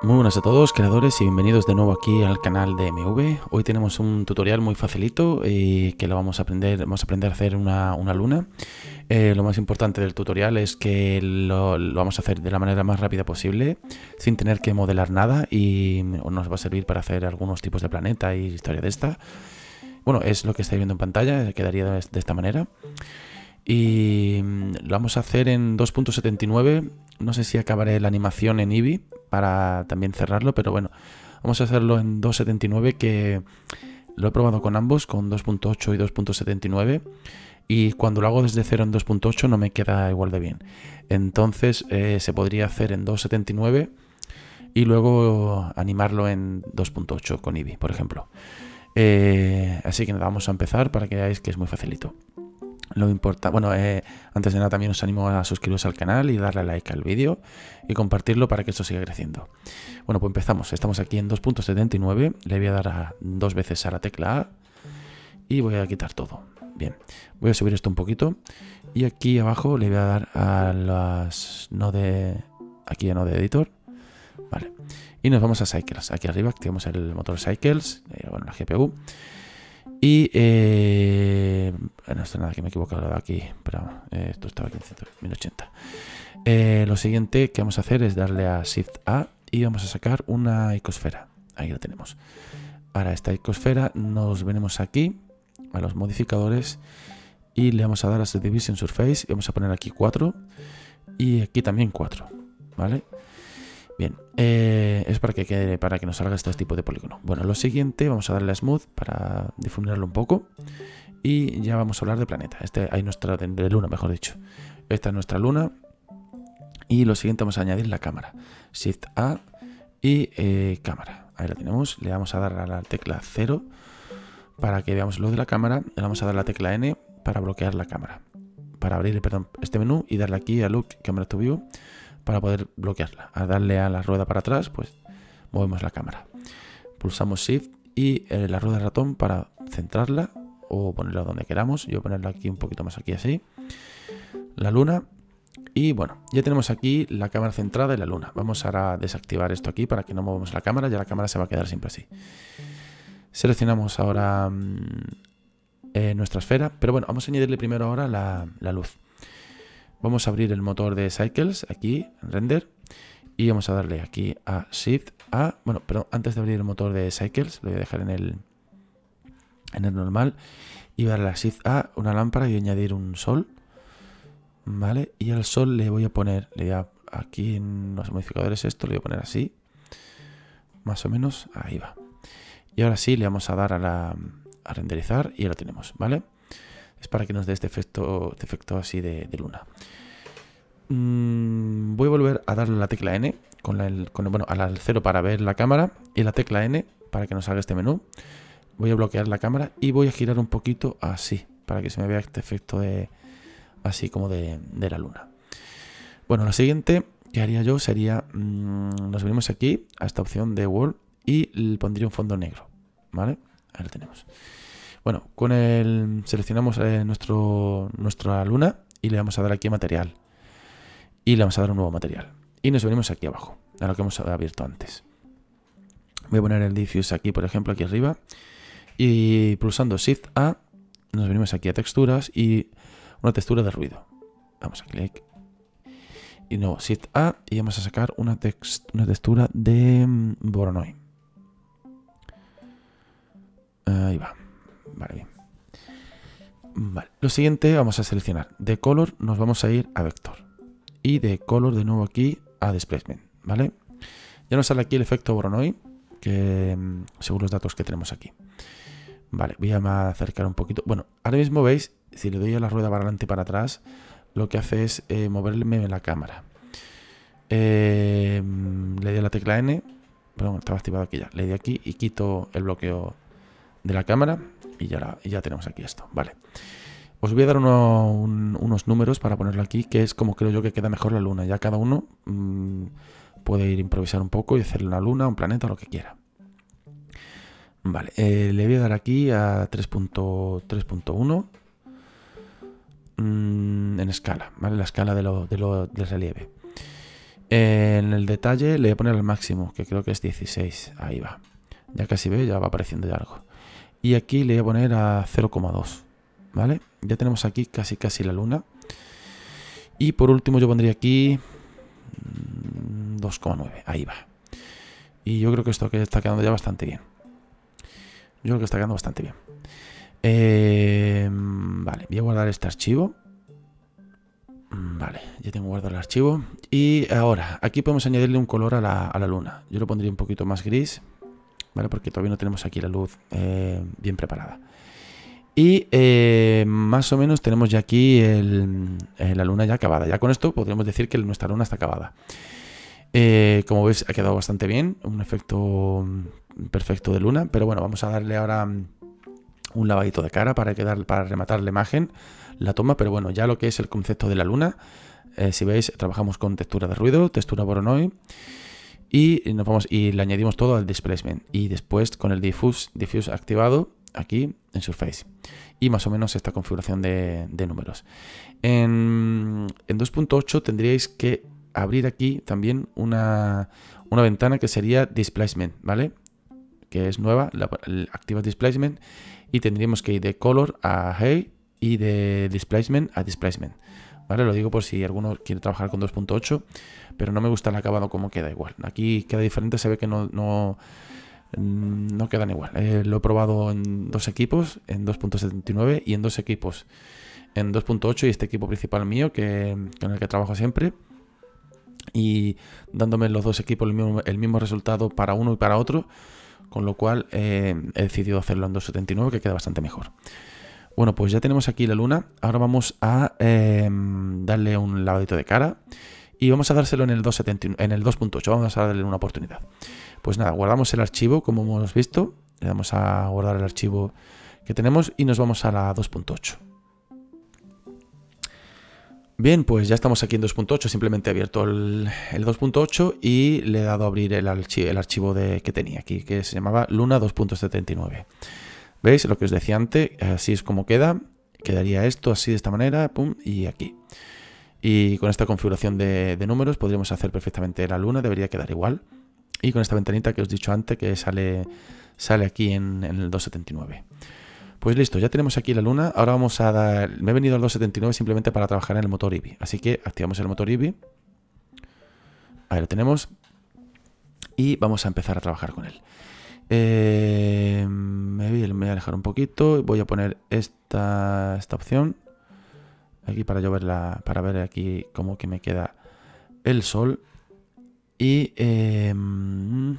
Muy buenas a todos creadores y bienvenidos de nuevo aquí al canal de Eme Uve. Hoy tenemos un tutorial muy facilito que lo vamos a aprender a hacer una luna. Lo más importante del tutorial es que lo vamos a hacer de la manera más rápida posible, sin tener que modelar nada, y nos va a servir para hacer algunos tipos de planeta y historia de esta. Bueno, es lo que estáis viendo en pantalla, quedaría de esta manera. Y lo vamos a hacer en 2.79. No sé si acabaré la animación en Eevee para también cerrarlo, pero bueno, vamos a hacerlo en 2.79, que lo he probado con ambos, con 2.8 y 2.79. Y cuando lo hago desde cero en 2.8 no me queda igual de bien. Entonces se podría hacer en 2.79 y luego animarlo en 2.8 con Eevee, por ejemplo. Así que nada, vamos a empezar para que veáis que es muy facilito. Lo importante, bueno, antes de nada también os animo a suscribiros al canal y darle like al vídeo y compartirlo para que esto siga creciendo. Bueno, pues empezamos. Estamos aquí en 2.79. Le voy a dar dos veces a la tecla A y voy a quitar todo. Bien, voy a subir esto un poquito y aquí abajo le voy a dar a las aquí a no de editor. Vale, y nos vamos a Cycles. Aquí arriba activamos el motor Cycles, bueno, la GPU. Y no está nada, que me he equivocado aquí, pero esto estaba aquí en 1080. Lo siguiente que vamos a hacer es darle a Shift A y vamos a sacar una icosfera. Ahí lo tenemos. Para esta icosfera nos venimos aquí a los modificadores y le vamos a dar a Subdivision Surface y vamos a poner aquí 4 y aquí también 4, ¿vale? Bien, es para que nos salga este tipo de polígono. Bueno, lo siguiente, vamos a darle a Smooth para difuminarlo un poco. Y ya vamos a hablar de planeta. De luna, mejor dicho. Esta es nuestra luna. Y lo siguiente, vamos a añadir la cámara. Shift A y cámara. Ahí la tenemos. Le vamos a dar a la tecla 0 para que veamos lo de la cámara. Le vamos a dar la tecla N para bloquear la cámara. Para abrir, perdón, este menú y darle aquí a Look Camera to View, para poder bloquearla. Al darle a la rueda para atrás, pues movemos la cámara. Pulsamos Shift y la rueda del ratón para centrarla o ponerla donde queramos. Yo ponerla aquí un poquito más aquí, así. La luna. Y bueno, ya tenemos aquí la cámara centrada y la luna. Vamos ahora a desactivar esto aquí para que no movamos la cámara. Ya la cámara se va a quedar siempre así. Seleccionamos ahora nuestra esfera. Pero bueno, vamos a añadirle primero ahora la luz. Vamos a abrir el motor de Cycles, aquí, en Render, y vamos a darle aquí a Shift A. Bueno, pero antes de abrir el motor de Cycles, lo voy a dejar en el normal, y voy a darle a Shift A, una lámpara, y añadir un sol, ¿vale? Y al sol le voy a poner, aquí en los modificadores esto, le voy a poner así, más o menos, ahí va. Y ahora sí, le vamos a dar a renderizar, y ya lo tenemos, ¿vale? Es para que nos dé este efecto así de luna. Voy a volver a darle la tecla N, bueno, al 0 para ver la cámara y la tecla N para que nos salga este menú. Voy a bloquear la cámara y voy a girar un poquito así, para que se me vea este efecto así como de la luna. Bueno, lo siguiente que haría yo sería, nos venimos aquí a esta opción de World y pondría un fondo negro, ¿vale? Ahí lo tenemos. Bueno, con el seleccionamos nuestra luna y le vamos a dar aquí a material. Y le vamos a dar un nuevo material. Y nos venimos aquí abajo, a lo que hemos abierto antes. Voy a poner el diffuse aquí, por ejemplo, aquí arriba. Y pulsando Shift A, nos venimos aquí a texturas y una textura de ruido. Vamos a clic. Y no, Shift A y vamos a sacar una textura de Voronoi. Ahí va. Vale, bien. Vale, lo siguiente vamos a seleccionar. De color nos vamos a ir a vector. Y de color de nuevo aquí a displacement, ¿vale? Ya nos sale aquí el efecto Voronoi, que según los datos que tenemos aquí. Vale, voy a acercar un poquito. Bueno, ahora mismo veis, si le doy a la rueda para adelante y para atrás, lo que hace es moverme la cámara. Le doy a la tecla N, perdón, estaba activado aquí ya. Le doy aquí y quito el bloqueo de la cámara. Y ya tenemos aquí esto, vale. Os voy a dar unos números para ponerlo aquí, que es como creo yo que queda mejor la luna. Ya cada uno puede ir a improvisar un poco y hacerle una luna, un planeta, lo que quiera. Vale, le voy a dar aquí a 3.1 en escala, ¿vale? La escala del relieve. En el detalle le voy a poner el máximo, que creo que es 16. Ahí va. Ya casi veo, ya va apareciendo ya algo. Y aquí le voy a poner a 0,2. ¿Vale? Ya tenemos aquí casi casi la luna. Y por último yo pondría aquí 2,9. Ahí va. Y yo creo que esto que está quedando ya bastante bien. Yo creo que está quedando bastante bien. Vale, voy a guardar este archivo. Vale, ya tengo guardado el archivo. Y ahora, aquí podemos añadirle un color a la luna. Yo lo pondría un poquito más gris, ¿vale? Porque todavía no tenemos aquí la luz bien preparada. Y más o menos tenemos ya aquí la luna ya acabada. Ya con esto podríamos decir que nuestra luna está acabada. Como veis ha quedado bastante bien, un efecto perfecto de luna, pero bueno, vamos a darle ahora un lavadito de cara para rematar la imagen, la toma, pero bueno, ya lo que es el concepto de la luna, si veis trabajamos con textura de ruido, textura Voronoi y nos vamos y le añadimos todo al displacement y después con el diffuse activado aquí en Surface y más o menos esta configuración de números. En 2.8 tendríais que abrir aquí también una ventana que sería Displacement, ¿vale? Que es nueva, activa Displacement y tendríamos que ir de Color a Height y de Displacement a Displacement, ¿vale? Lo digo por si alguno quiere trabajar con 2.8, pero no me gusta el acabado como queda igual. Aquí queda diferente, se ve que no quedan igual. Lo he probado en dos equipos, en 2.79 y en dos equipos, en 2.8 y este equipo principal mío con el que trabajo siempre. Y dándome los dos equipos el mismo resultado para uno y para otro, con lo cual he decidido hacerlo en 2.79, que queda bastante mejor. Bueno, pues ya tenemos aquí la luna. Ahora vamos a darle un lavadito de cara y vamos a dárselo en el 2.8. Vamos a darle una oportunidad. Pues nada, guardamos el archivo como hemos visto, le damos a guardar el archivo que tenemos y nos vamos a la 2.8. Bien, pues ya estamos aquí en 2.8, simplemente he abierto el 2.8 y le he dado a abrir el archivo que tenía aquí, que se llamaba Luna 2.79. ¿Veis lo que os decía antes? Así es como queda, quedaría esto así de esta manera, pum, y aquí. Y con esta configuración de números podríamos hacer perfectamente la luna, debería quedar igual. Y con esta ventanita que os he dicho antes que sale aquí en el 2.79. Pues listo, ya tenemos aquí la luna. Ahora vamos a dar... Me he venido al 2.79 simplemente para trabajar en el motor Eevee. Así que activamos el motor Eevee. Ahí lo tenemos. Y vamos a empezar a trabajar con él. Me voy a alejar un poquito. Voy a poner esta opción. Aquí para yo verla, para ver aquí cómo que me queda el sol. Y... sí, no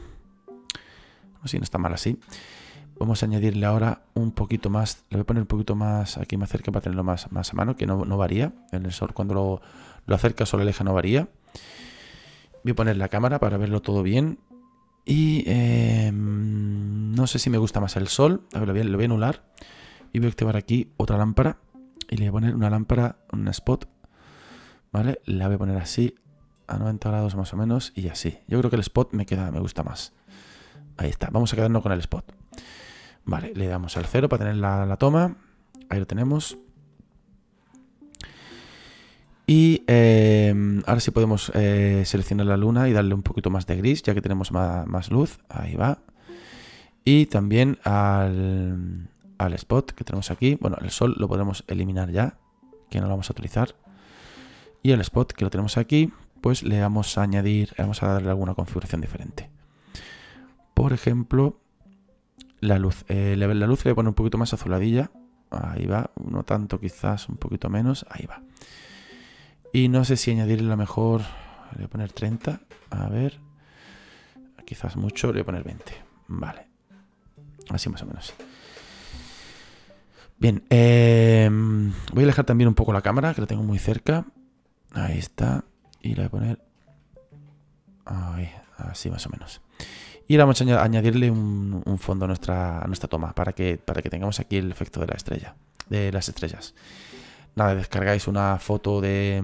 está mal así. Vamos a añadirle ahora un poquito más, le voy a poner un poquito más aquí más cerca para tenerlo más a mano, que no varía. En el sol cuando lo acercas o lo alejas no varía. Voy a poner la cámara para verlo todo bien. Y no sé si me gusta más el sol. A ver, lo voy a anular. Y voy a activar aquí otra lámpara. Y le voy a poner una lámpara, un spot. ¿Vale? La voy a poner así, a 90 grados más o menos, y así. Yo creo que el spot me gusta más. Ahí está, vamos a quedarnos con el spot. Vale, le damos al 0 para tener la toma. Ahí lo tenemos. Y ahora sí podemos seleccionar la luna y darle un poquito más de gris, ya que tenemos más luz. Ahí va. Y también al spot que tenemos aquí. Bueno, el sol lo podemos eliminar ya, que no lo vamos a utilizar. Y el spot que lo tenemos aquí, pues le vamos a añadir, vamos a darle alguna configuración diferente. Por ejemplo... La luz. La luz le voy a poner un poquito más azuladilla. Ahí va. No tanto, quizás un poquito menos. Ahí va. Y no sé si añadirle la mejor. Le voy a poner 30. A ver. Quizás mucho. Le voy a poner 20. Vale. Así más o menos. Bien. Voy a alejar también un poco la cámara, que la tengo muy cerca. Ahí está. Y la voy a poner. Ahí. Así más o menos. Y ahora vamos a añadirle un fondo a nuestra toma para que tengamos aquí el efecto de la estrella, de las estrellas. Nada, descargáis una foto de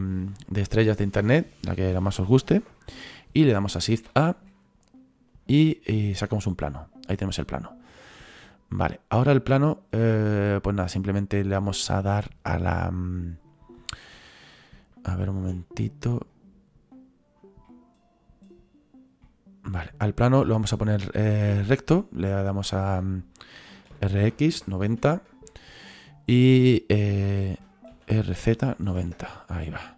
estrellas de internet, la que más os guste, y le damos a Shift A y sacamos un plano. Ahí tenemos el plano. Vale, ahora el plano, pues nada, simplemente le vamos a dar a la... A ver un momentito. Vale, al plano lo vamos a poner recto, le damos a RX 90 y RZ 90, ahí va.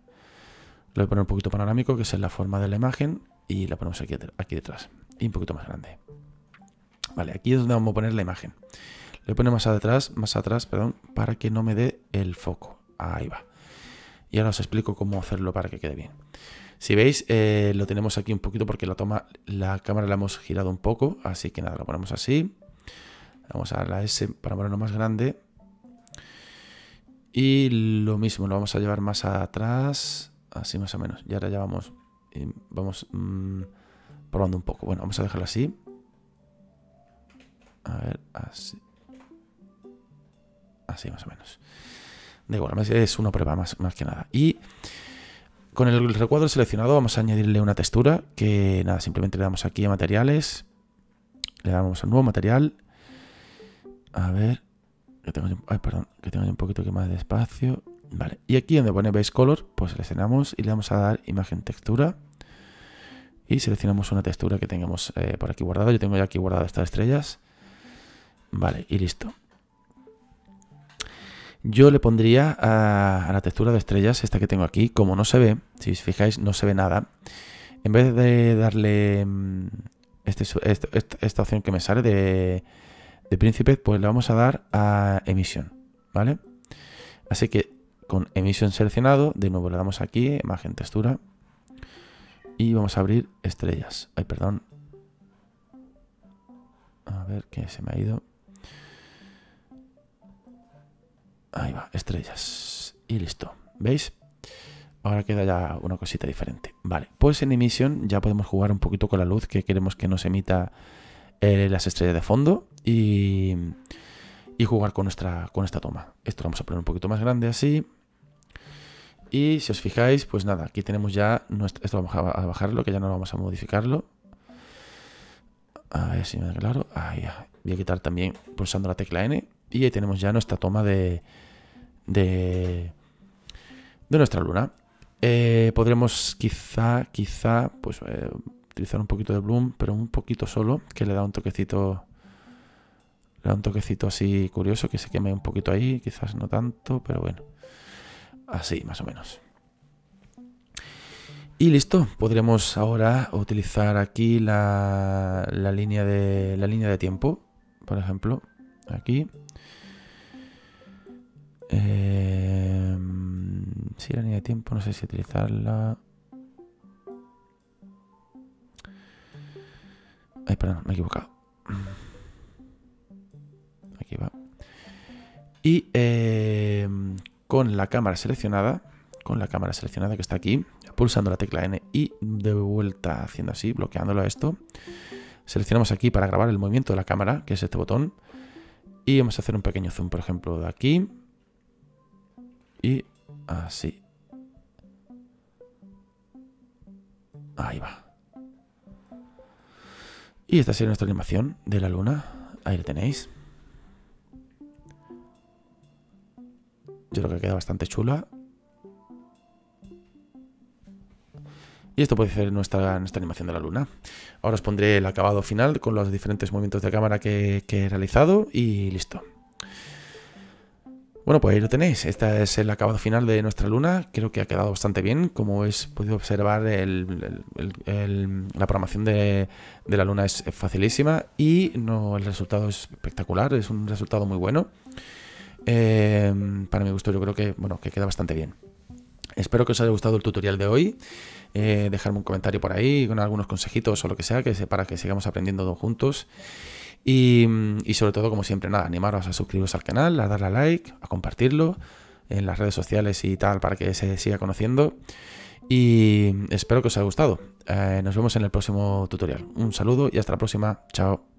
Lo voy a poner un poquito panorámico, que es la forma de la imagen, y la ponemos aquí, detrás, y un poquito más grande. Vale, aquí es donde vamos a poner la imagen. Le ponemos más atrás, para que no me dé el foco. Ahí va. Y ahora os explico cómo hacerlo para que quede bien. Si veis, lo tenemos aquí un poquito porque la toma, la cámara la hemos girado un poco, así que nada, lo ponemos así. Vamos a la S para ponerlo más grande. Y lo mismo, lo vamos a llevar más atrás, así más o menos. Y ahora ya vamos probando un poco. Bueno, vamos a dejarlo así. A ver, así. Así más o menos. Da igual, es una prueba más que nada. Y con el recuadro seleccionado vamos a añadirle una textura que nada, simplemente le damos aquí a materiales, le damos a nuevo material. A ver, que tengo un poquito que más de espacio. Vale, y aquí donde pone Base Color, pues seleccionamos y le vamos a dar imagen textura y seleccionamos una textura que tengamos por aquí guardada. Yo tengo ya aquí guardada estas estrellas. Vale, y listo. Yo le pondría a la textura de estrellas, esta que tengo aquí, como no se ve, si os fijáis no se ve nada, en vez de darle esta opción que me sale de príncipe, pues le vamos a dar a Emission, ¿vale? Así que con Emission seleccionado, de nuevo le damos aquí, imagen, textura, y vamos a abrir estrellas. Ay, perdón. A ver, que se me ha ido. Ahí va, estrellas. Y listo. ¿Veis? Ahora queda ya una cosita diferente. Vale, pues en Emission ya podemos jugar un poquito con la luz que queremos que nos emita las estrellas de fondo y jugar con, esta toma. Esto lo vamos a poner un poquito más grande así. Y si os fijáis, pues nada, aquí tenemos ya nuestro, esto vamos a bajarlo, que ya no vamos a modificarlo. A ver si me aclaro. Ahí ya. Voy a quitar también pulsando la tecla N. Y ahí tenemos ya nuestra toma de nuestra luna. Podremos quizá, pues utilizar un poquito de Bloom, pero un poquito solo, que le da un toquecito. Le da un toquecito así curioso, que se queme un poquito ahí, quizás no tanto, pero bueno. Así, más o menos. Y listo, podremos ahora utilizar aquí la línea de tiempo, por ejemplo. Aquí. Sí, la línea de tiempo, no sé si utilizarla. Ay, perdón, me he equivocado. Aquí va. Y con la cámara seleccionada que está aquí, pulsando la tecla N y de vuelta haciendo así, bloqueándolo a esto, seleccionamos aquí para grabar el movimiento de la cámara, que es este botón. Y vamos a hacer un pequeño zoom, por ejemplo, de aquí. Y así. Ahí va. Y esta sería nuestra animación de la luna. Ahí la tenéis. Yo creo que queda bastante chula. Y esto puede ser nuestra animación de la luna. Ahora os pondré el acabado final con los diferentes movimientos de cámara que he realizado y listo. Bueno, pues ahí lo tenéis. Este es el acabado final de nuestra luna. Creo que ha quedado bastante bien. Como habéis podido observar, la programación de la luna es facilísima y el resultado es espectacular. Es un resultado muy bueno. Para mi gusto, yo creo que, bueno, que queda bastante bien. Espero que os haya gustado el tutorial de hoy. Dejadme un comentario por ahí con algunos consejitos o lo que sea para que sigamos aprendiendo juntos. Y sobre todo, como siempre, nada, animaros a suscribiros al canal, a darle a like, a compartirlo en las redes sociales y tal para que se siga conociendo. Y espero que os haya gustado. Nos vemos en el próximo tutorial. Un saludo y hasta la próxima. Chao.